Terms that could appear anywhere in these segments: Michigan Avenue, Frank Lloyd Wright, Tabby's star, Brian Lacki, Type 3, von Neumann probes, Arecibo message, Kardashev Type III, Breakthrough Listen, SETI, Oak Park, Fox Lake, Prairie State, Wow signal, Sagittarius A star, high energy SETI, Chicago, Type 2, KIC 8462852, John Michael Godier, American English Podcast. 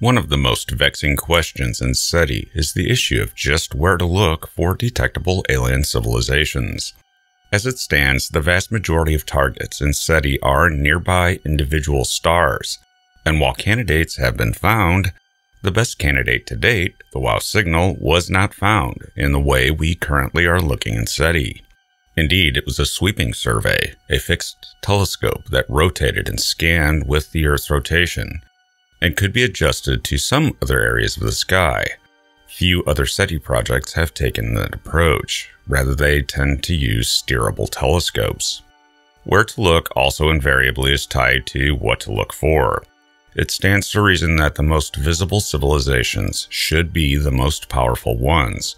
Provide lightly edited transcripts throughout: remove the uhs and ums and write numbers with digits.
One of the most vexing questions in SETI is the issue of just where to look for detectable alien civilizations. As it stands, the vast majority of targets in SETI are nearby individual stars, and while candidates have been found, the best candidate to date, the Wow signal, was not found in the way we currently are looking in SETI. Indeed, it was a sweeping survey, a fixed telescope that rotated and scanned with the Earth's rotation, and could be adjusted to some other areas of the sky. Few other SETI projects have taken that approach. Rather, they tend to use steerable telescopes. Where to look also invariably is tied to what to look for. It stands to reason that the most visible civilizations should be the most powerful ones.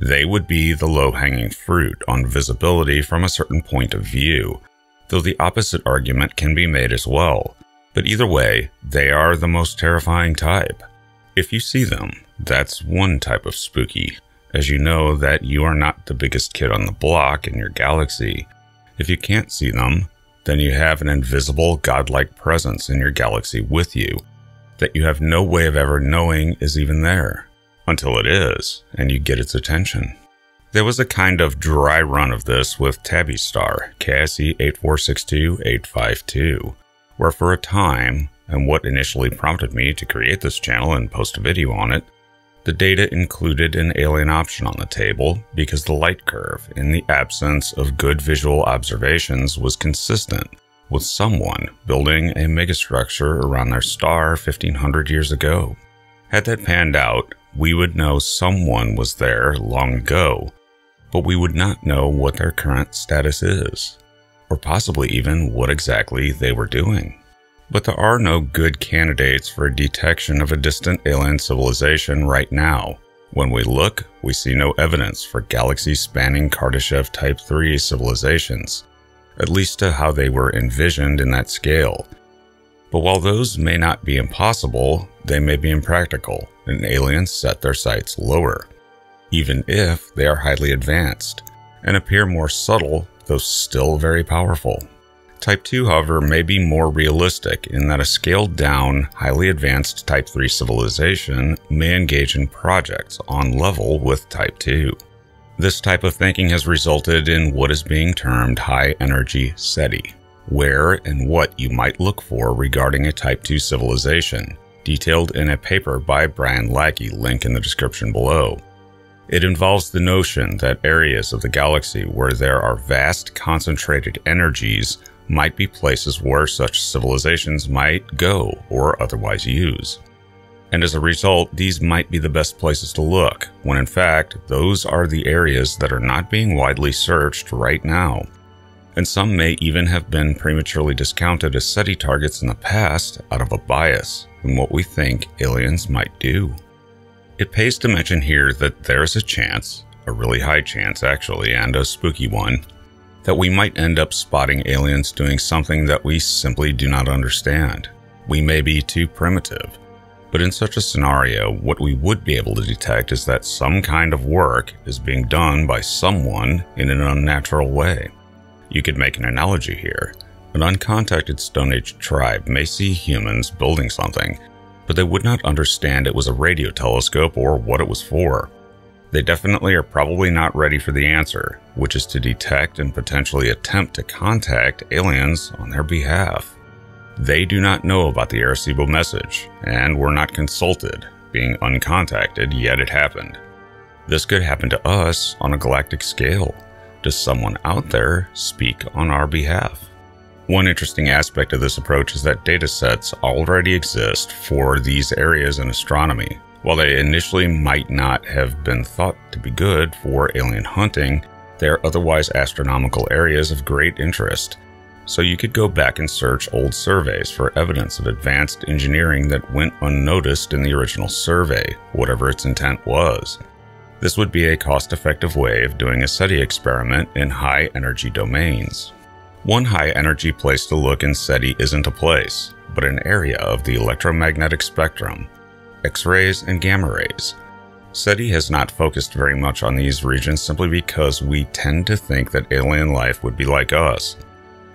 They would be the low-hanging fruit on visibility from a certain point of view, though the opposite argument can be made as well. But either way, they are the most terrifying type. If you see them, that's one type of spooky, as you know that you are not the biggest kid on the block in your galaxy. If you can't see them, then you have an invisible godlike presence in your galaxy with you that you have no way of ever knowing is even there, until it is, and you get its attention. There was a kind of dry run of this with Tabby's star, KIC 8462852, where for a time, and what initially prompted me to create this channel and post a video on it, the data included an alien option on the table because the light curve, in the absence of good visual observations, was consistent with someone building a megastructure around their star 1500 years ago. Had that panned out, we would know someone was there long ago, but we would not know what their current status is, or possibly even what exactly they were doing. But there are no good candidates for detection of a distant alien civilization right now. When we look, we see no evidence for galaxy-spanning Kardashev Type III civilizations, at least to how they were envisioned in that scale. But while those may not be impossible, they may be impractical, and aliens set their sights lower, even if they are highly advanced, and appear more subtle, though still very powerful. Type 2, however, may be more realistic in that a scaled-down, highly advanced Type 3 civilization may engage in projects on level with Type 2. This type of thinking has resulted in what is being termed high energy SETI, where and what you might look for regarding a Type 2 civilization, detailed in a paper by Brian Lacki, link in the description below. It involves the notion that areas of the galaxy where there are vast concentrated energies might be places where such civilizations might go or otherwise use. And as a result, these might be the best places to look, when in fact, those are the areas that are not being widely searched right now. And some may even have been prematurely discounted as SETI targets in the past out of a bias in what we think aliens might do. It pays to mention here that there's a chance, a really high chance actually, and a spooky one, that we might end up spotting aliens doing something that we simply do not understand. We may be too primitive, but in such a scenario, what we would be able to detect is that some kind of work is being done by someone in an unnatural way. You could make an analogy here. An uncontacted Stone Age tribe may see humans building something, but they would not understand it was a radio telescope or what it was for. They definitely are probably not ready for the answer, which is to detect and potentially attempt to contact aliens on their behalf. They do not know about the Arecibo message, and were not consulted, being uncontacted, yet it happened. This could happen to us on a galactic scale. Does someone out there speak on our behalf? One interesting aspect of this approach is that datasets already exist for these areas in astronomy. While they initially might not have been thought to be good for alien hunting, they are otherwise astronomical areas of great interest. So you could go back and search old surveys for evidence of advanced engineering that went unnoticed in the original survey, whatever its intent was. This would be a cost-effective way of doing a SETI experiment in high-energy domains. One high-energy place to look in SETI isn't a place, but an area of the electromagnetic spectrum, X-rays and gamma rays. SETI has not focused very much on these regions simply because we tend to think that alien life would be like us,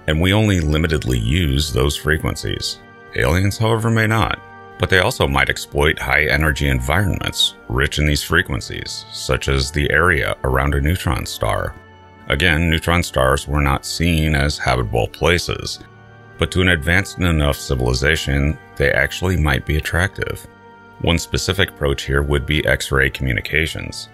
and we only limitedly use those frequencies. Aliens, however, may not. but they also might exploit high-energy environments rich in these frequencies, such as the area around a neutron star. Again, neutron stars were not seen as habitable places, but to an advanced enough civilization, they actually might be attractive. One specific approach here would be X-ray communications.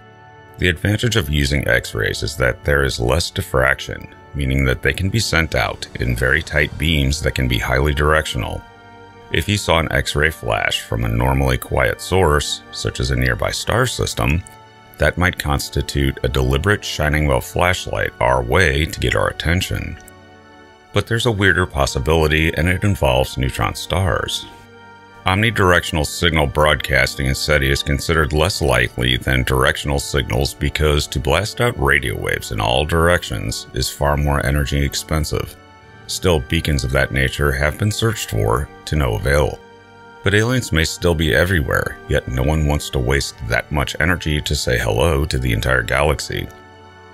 The advantage of using X-rays is that there is less diffraction, meaning that they can be sent out in very tight beams that can be highly directional. If you saw an X-ray flash from a normally quiet source, such as a nearby star system, that might constitute a deliberate shining of a flashlight our way to get our attention. But there's a weirder possibility, and it involves neutron stars. Omnidirectional signal broadcasting in SETI is considered less likely than directional signals because to blast out radio waves in all directions is far more energy expensive. Still, beacons of that nature have been searched for to no avail. But aliens may still be everywhere, yet no one wants to waste that much energy to say hello to the entire galaxy.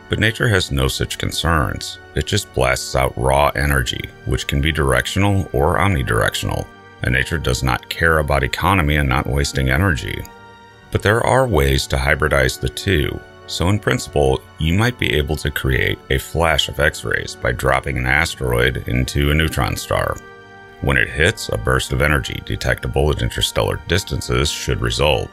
But nature has no such concerns. It just blasts out raw energy, which can be directional or omnidirectional. And nature does not care about economy and not wasting energy. But there are ways to hybridize the two, so in principle, you might be able to create a flash of X-rays by dropping an asteroid into a neutron star. When it hits, a burst of energy detectable at interstellar distances should result.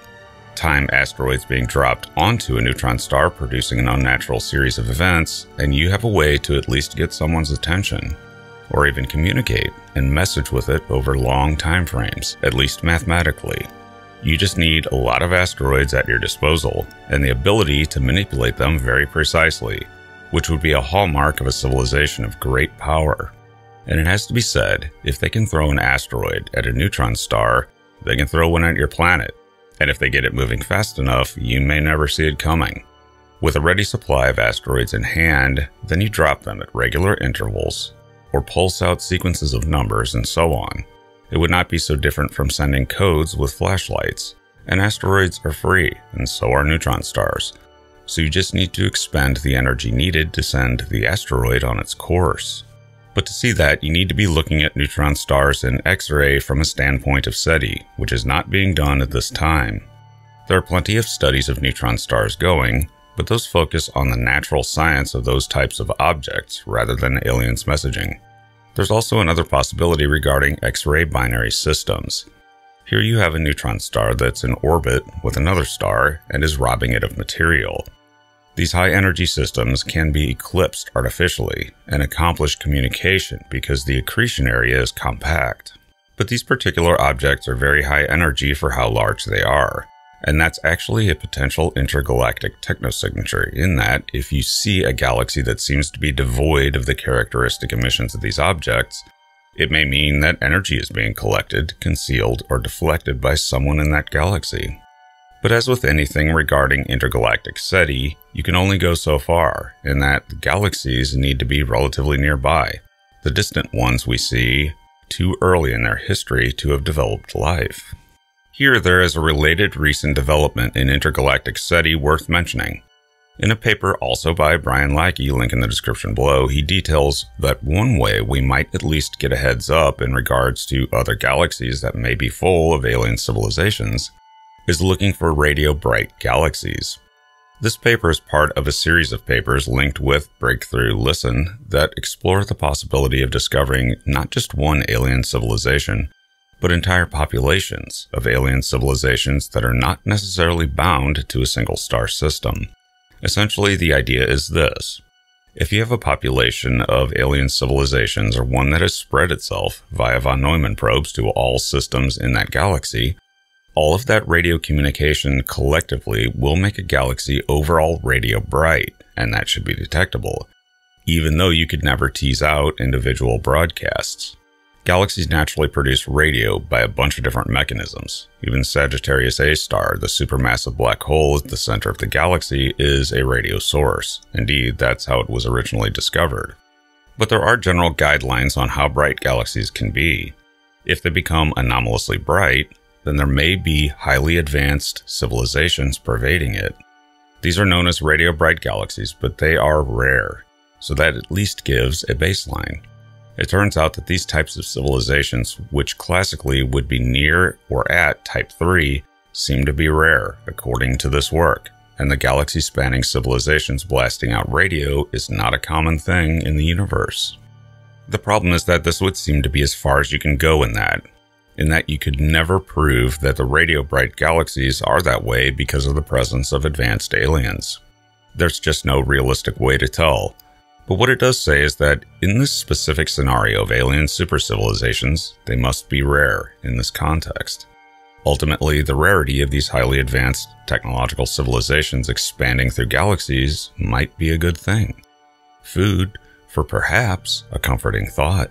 Time asteroids being dropped onto a neutron star producing an unnatural series of events, and you have a way to at least get someone's attention, or even communicate and message with it over long time frames, at least mathematically. You just need a lot of asteroids at your disposal and the ability to manipulate them very precisely, which would be a hallmark of a civilization of great power. And it has to be said, if they can throw an asteroid at a neutron star, they can throw one at your planet, and if they get it moving fast enough, you may never see it coming. With a ready supply of asteroids in hand, then you drop them at regular intervals, or pulse out sequences of numbers and so on. It would not be so different from sending codes with flashlights, and asteroids are free, and so are neutron stars. So you just need to expend the energy needed to send the asteroid on its course. But to see that, you need to be looking at neutron stars in X-ray from a standpoint of SETI, which is not being done at this time. There are plenty of studies of neutron stars going, but those focus on the natural science of those types of objects rather than aliens' messaging. There's also another possibility regarding X-ray binary systems. Here you have a neutron star that's in orbit with another star and is robbing it of material. These high-energy systems can be eclipsed artificially and accomplish communication because the accretion area is compact. But these particular objects are very high energy for how large they are. And that's actually a potential intergalactic technosignature in that if you see a galaxy that seems to be devoid of the characteristic emissions of these objects, it may mean that energy is being collected, concealed, or deflected by someone in that galaxy. But as with anything regarding intergalactic SETI, you can only go so far in that the galaxies need to be relatively nearby, the distant ones we see too early in their history to have developed life. Here there is a related recent development in intergalactic SETI worth mentioning. In a paper also by Brian Lacki, link in the description below, he details that one way we might at least get a heads up in regards to other galaxies that may be full of alien civilizations is looking for radio-bright galaxies. This paper is part of a series of papers linked with Breakthrough Listen that explore the possibility of discovering not just one alien civilization, but entire populations of alien civilizations that are not necessarily bound to a single star system. Essentially, the idea is this. If you have a population of alien civilizations or one that has spread itself via von Neumann probes to all systems in that galaxy, all of that radio communication collectively will make a galaxy overall radio bright, and that should be detectable, even though you could never tease out individual broadcasts. Galaxies naturally produce radio by a bunch of different mechanisms. Even Sagittarius A star, the supermassive black hole at the center of the galaxy, is a radio source. Indeed, that's how it was originally discovered. But there are general guidelines on how bright galaxies can be. If they become anomalously bright, then there may be highly advanced civilizations pervading it. These are known as radio bright galaxies, but they are rare, so that at least gives a baseline. It turns out that these types of civilizations, which classically would be near or at Type 3, seem to be rare, according to this work, and the galaxy-spanning civilizations blasting out radio is not a common thing in the universe. The problem is that this would seem to be as far as you can go in that you could never prove that the radio-bright galaxies are that way because of the presence of advanced aliens. There's just no realistic way to tell. But what it does say is that in this specific scenario of alien supercivilizations, they must be rare in this context. Ultimately, the rarity of these highly advanced technological civilizations expanding through galaxies might be a good thing. Food for perhaps a comforting thought.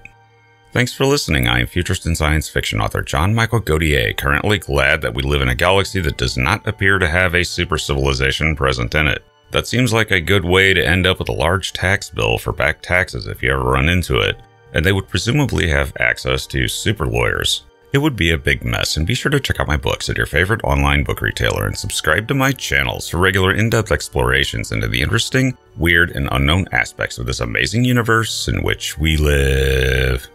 Thanks for listening. I am futurist and science fiction author John Michael Godier, currently glad that we live in a galaxy that does not appear to have a super civilization present in it. That seems like a good way to end up with a large tax bill for back taxes if you ever run into it, and they would presumably have access to super lawyers. It would be a big mess, and be sure to check out my books at your favorite online book retailer and subscribe to my channels for regular in-depth explorations into the interesting, weird, and unknown aspects of this amazing universe in which we live.